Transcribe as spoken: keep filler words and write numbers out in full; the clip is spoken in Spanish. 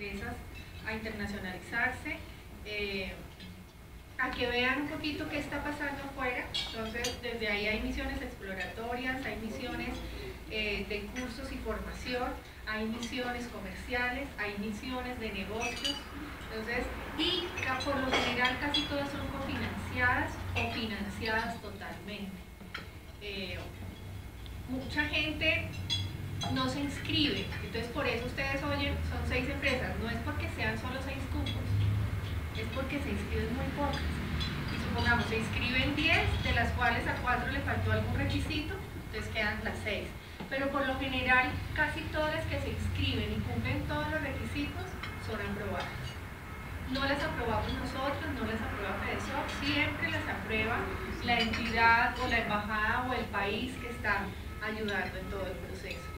empresas a internacionalizarse, eh, a que vean un poquito qué está pasando afuera. Entonces, desde ahí hay misiones exploratorias, hay misiones eh, de cursos y formación, hay misiones comerciales, hay misiones de negocios. Entonces, y por lo general casi todas son cofinanciadas o financiadas totalmente. Eh, mucha gente no se inscribe, entonces por eso ustedes oyen, son seis empresas, no es porque sean solo seis cupos, es porque se inscriben muy pocas. Y supongamos, se inscriben diez, de las cuales a cuatro le faltó algún requisito, entonces quedan las seis. Pero por lo general, casi todas las que se inscriben y cumplen todos los requisitos son aprobadas. No las aprobamos nosotros, no las aprueba FEDESOFT, siempre las aprueba la entidad o la embajada o el país que está ayudando en todo el proceso.